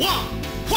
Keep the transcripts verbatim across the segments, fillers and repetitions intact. バイバ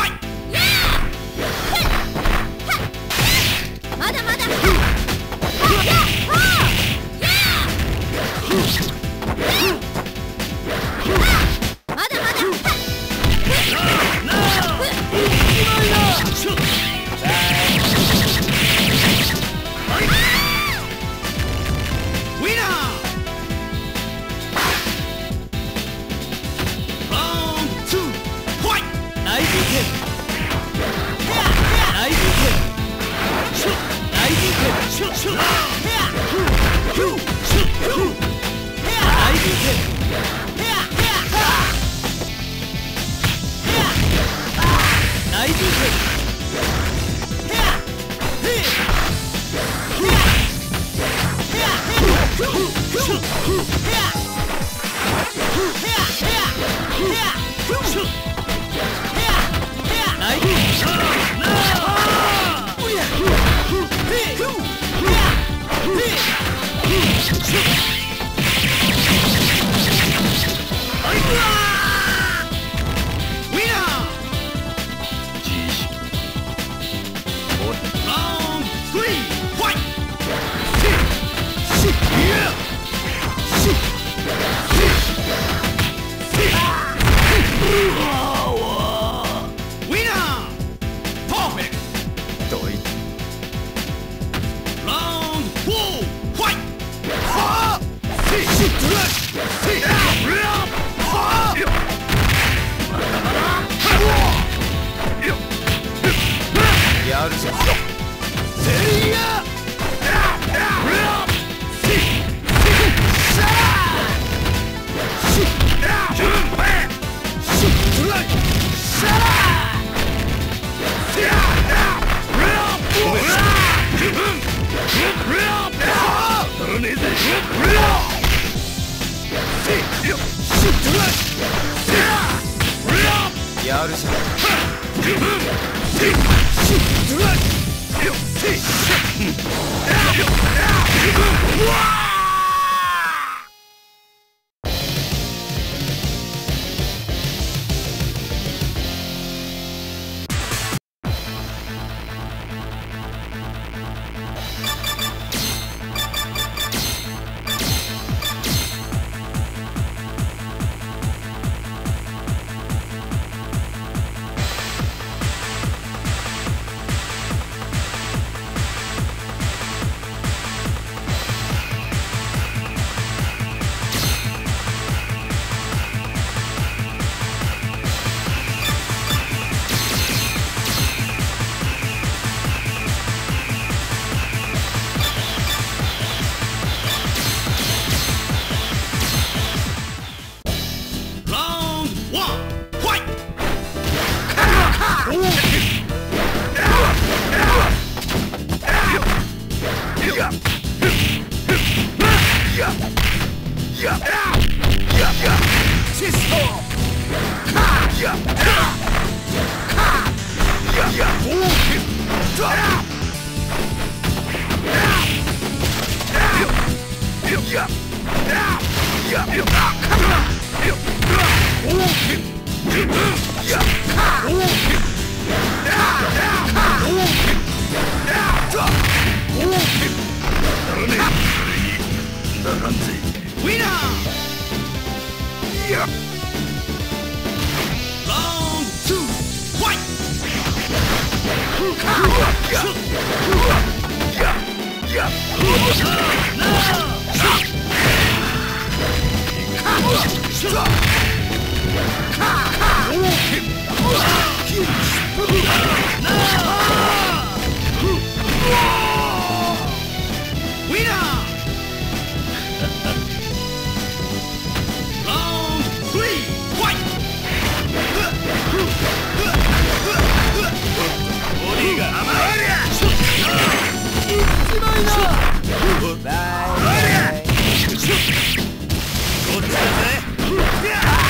イ。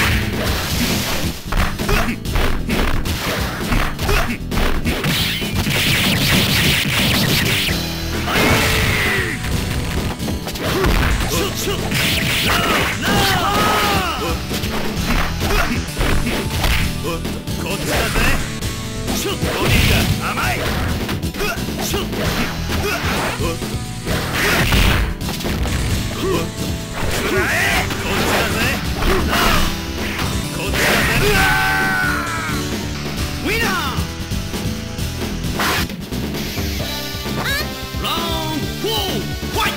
おっとこっちだぜ。ちょっとボディが甘い。うわっちょっとうわっおっとうわっつらえこっちだぜ。こっちだぜ。うわウィナーラウンドフォーファイ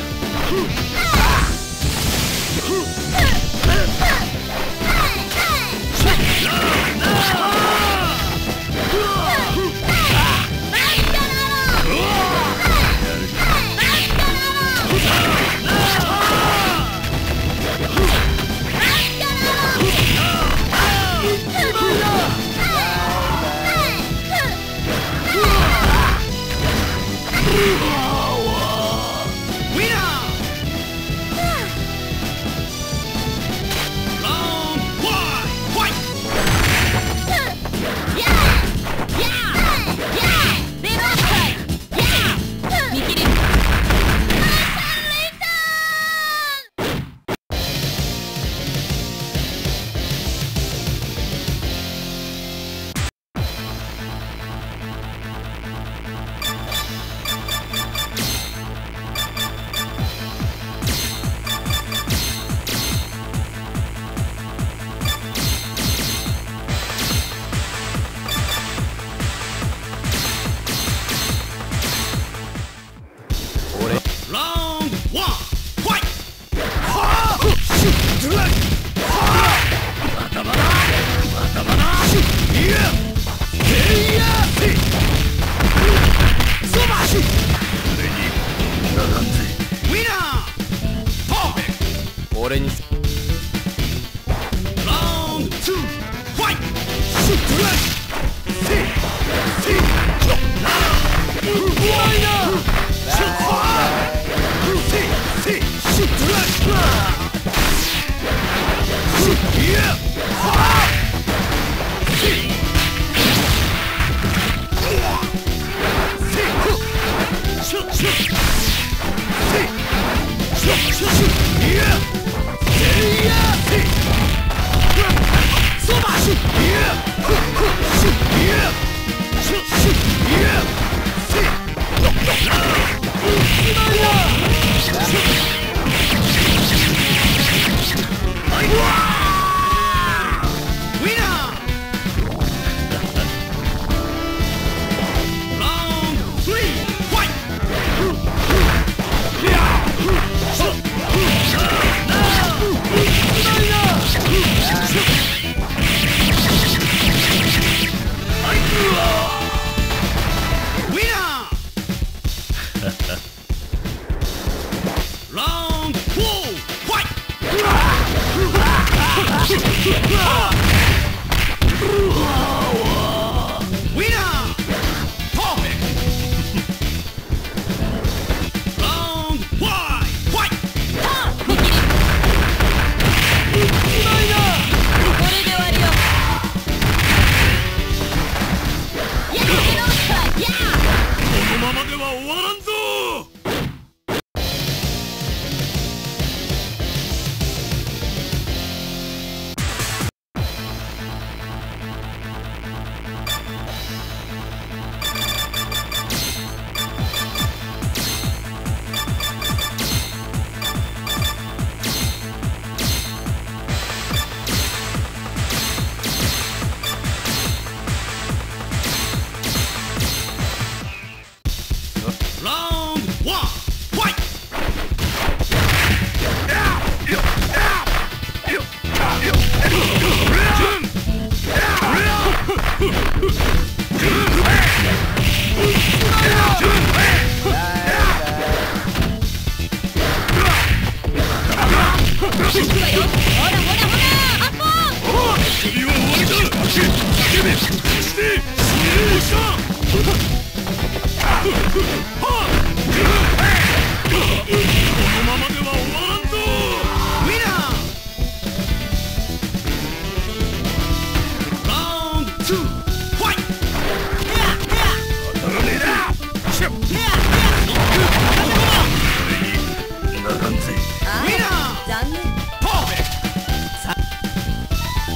残念。パーフェクト。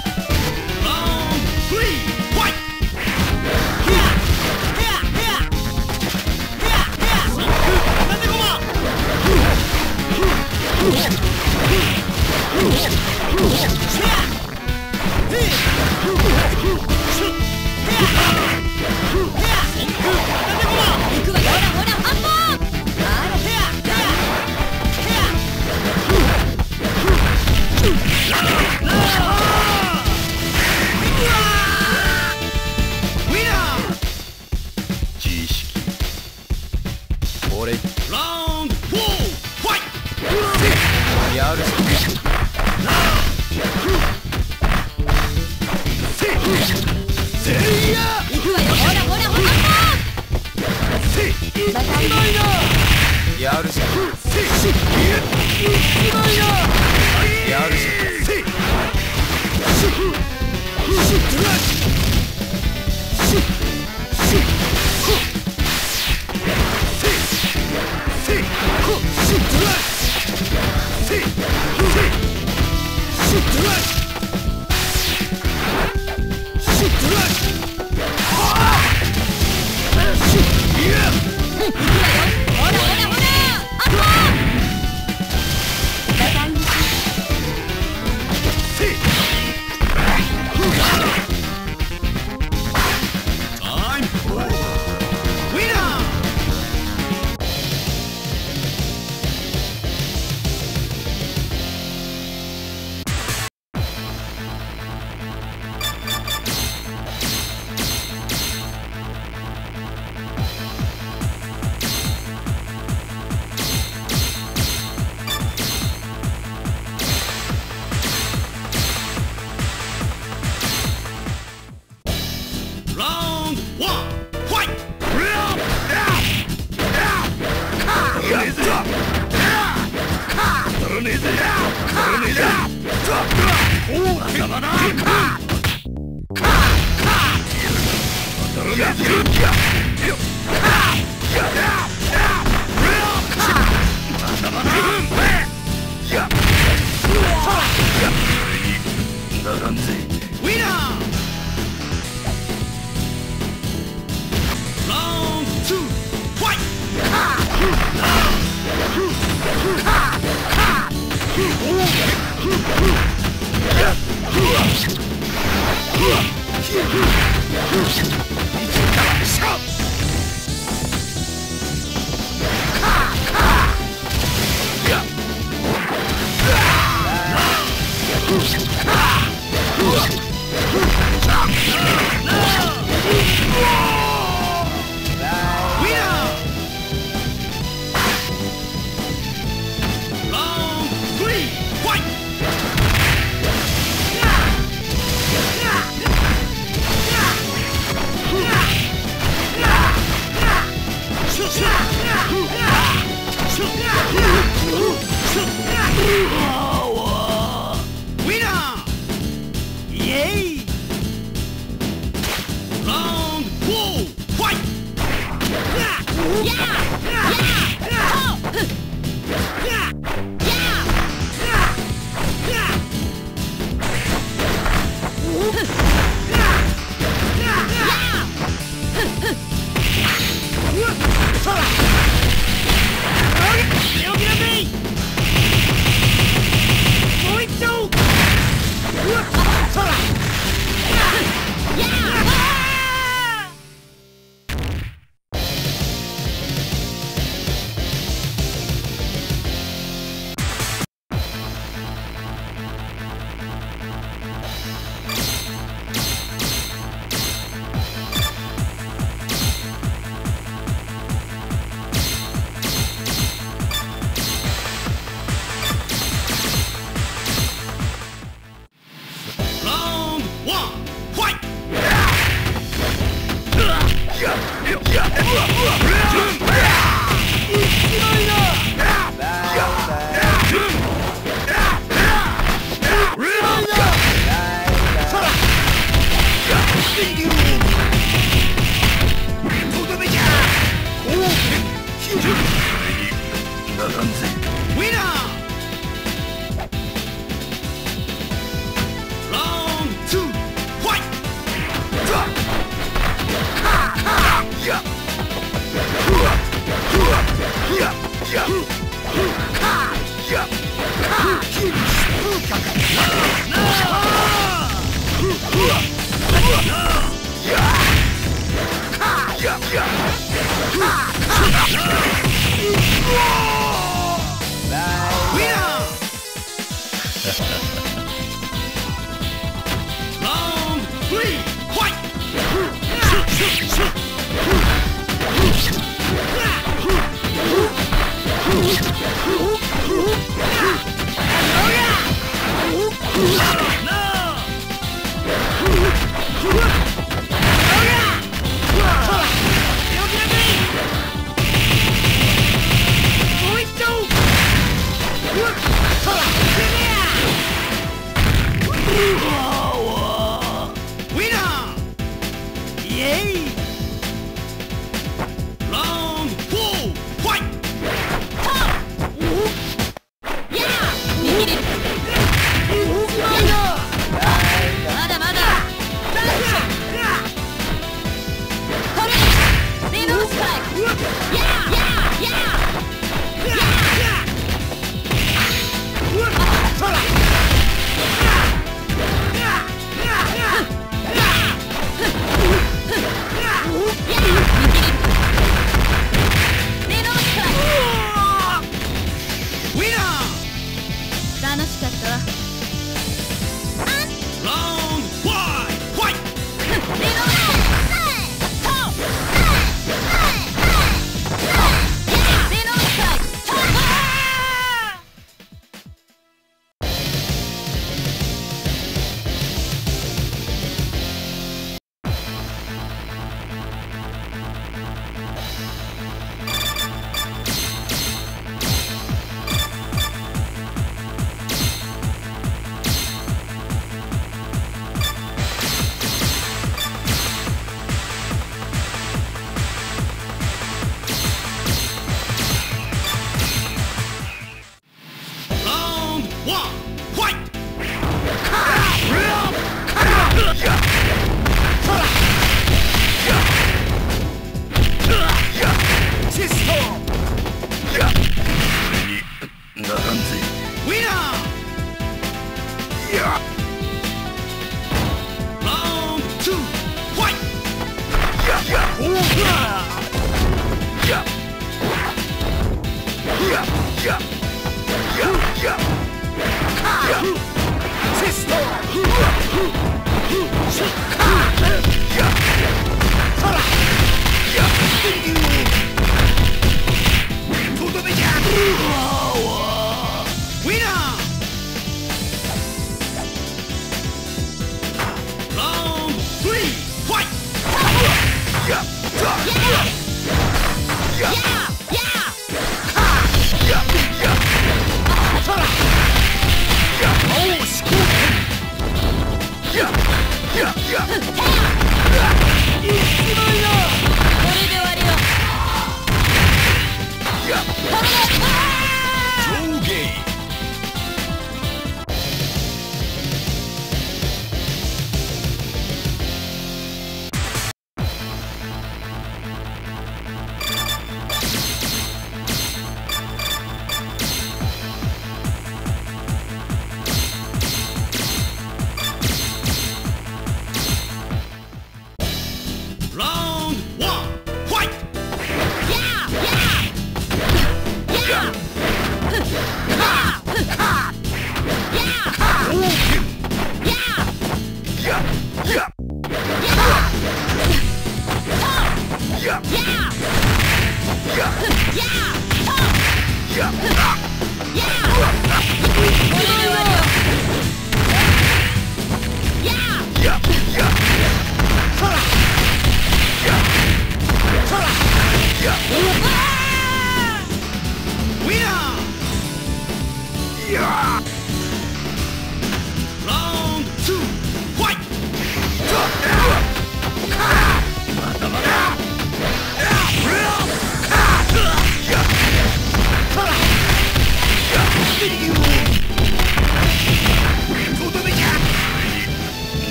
ラウンドスリー Yeah!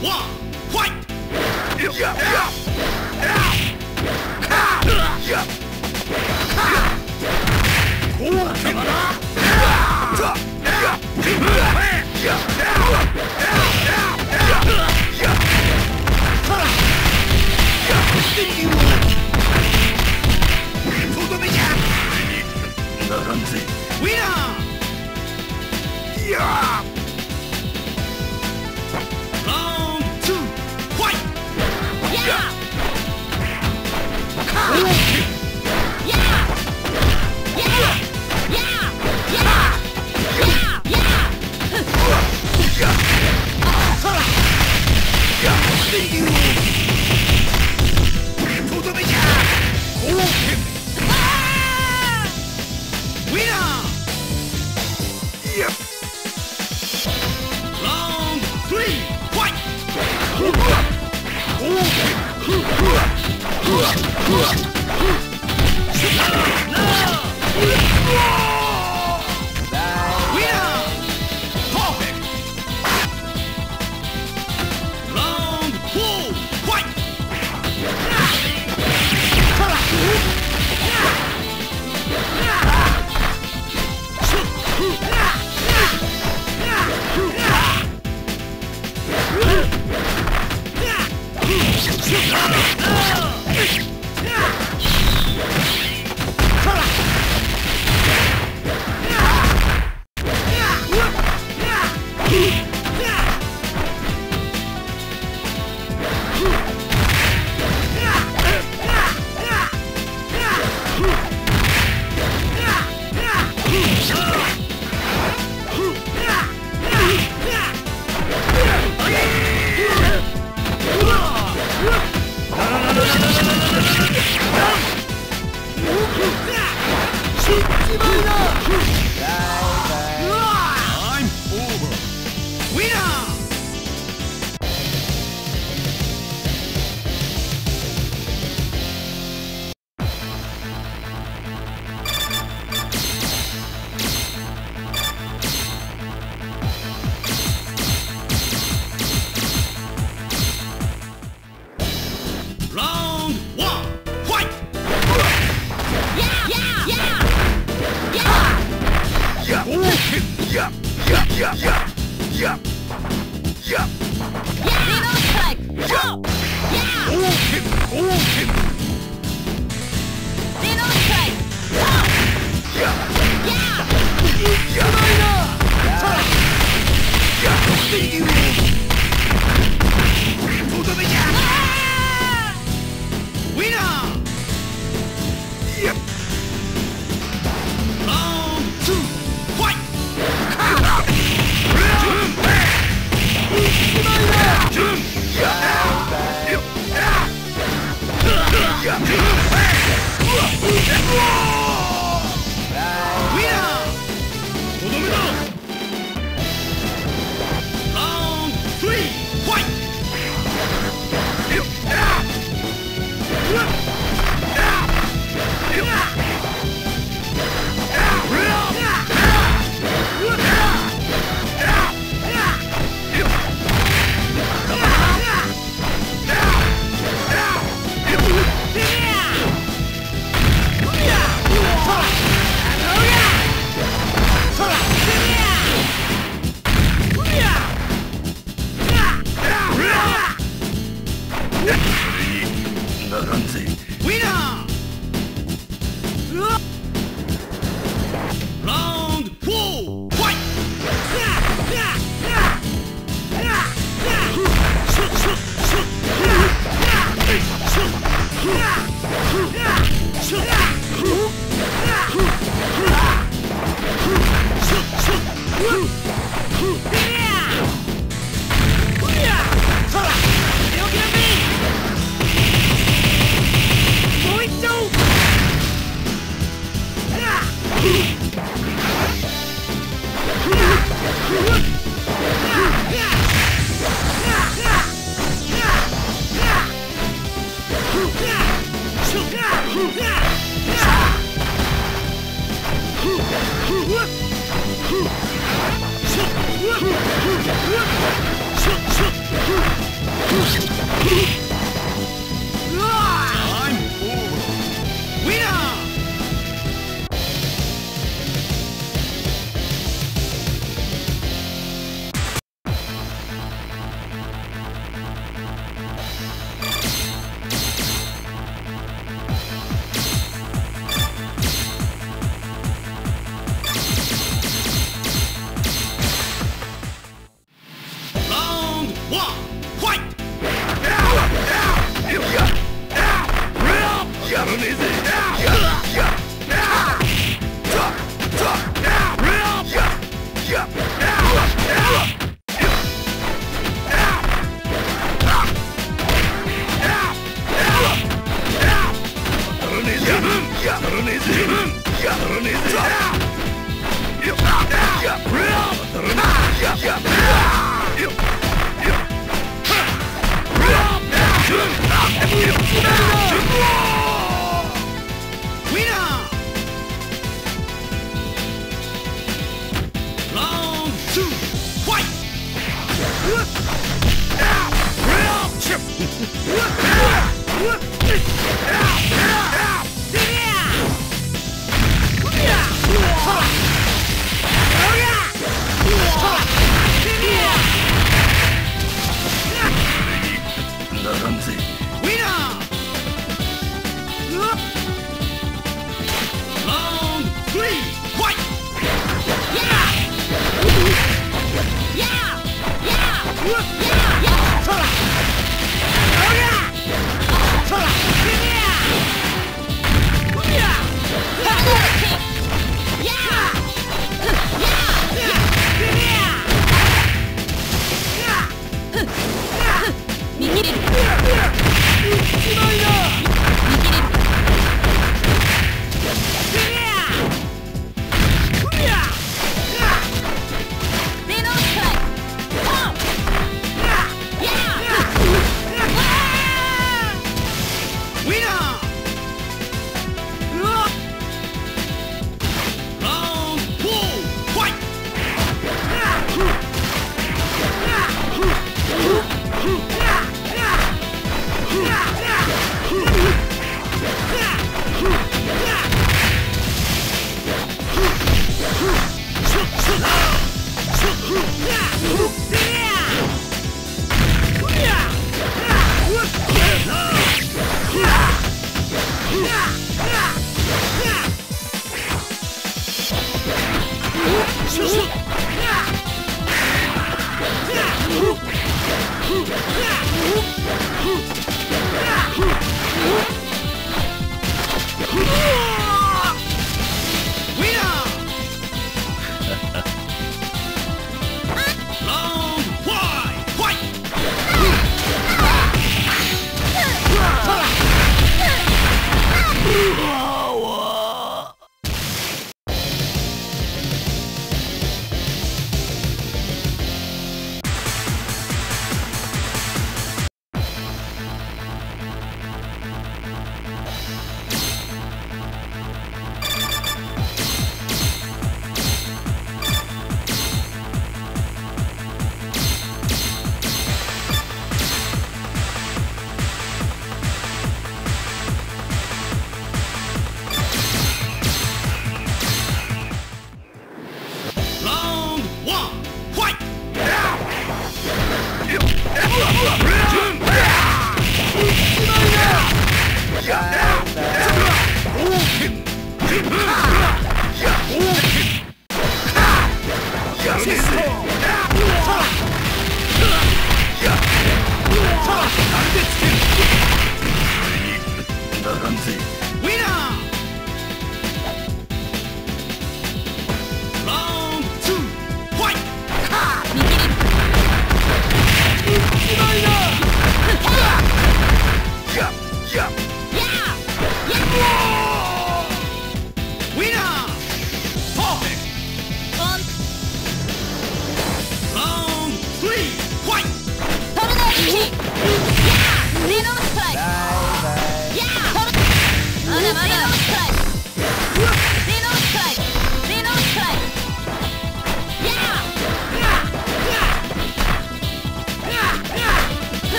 One, fight! Yeah, yeah, yeah! Whoop!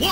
な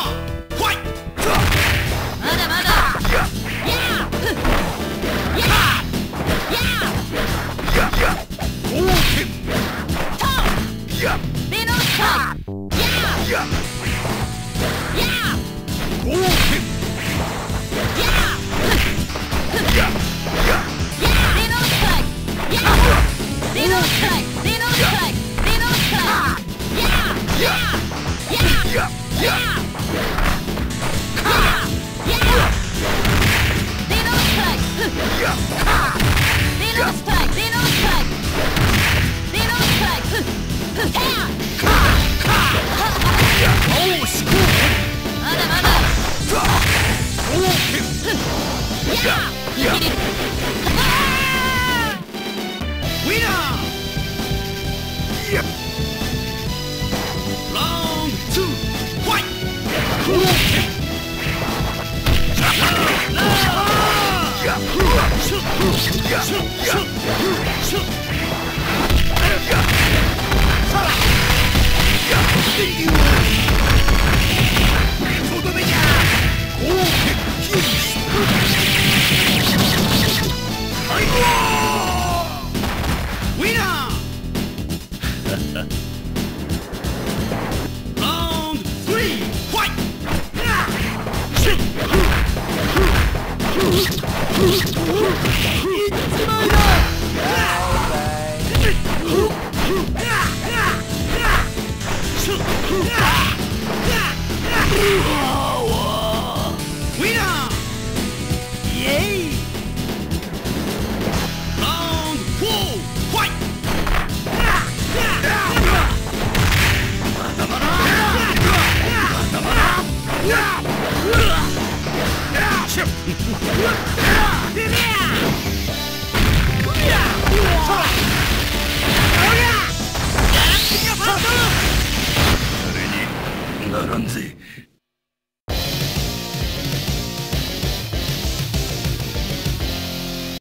らんぜ。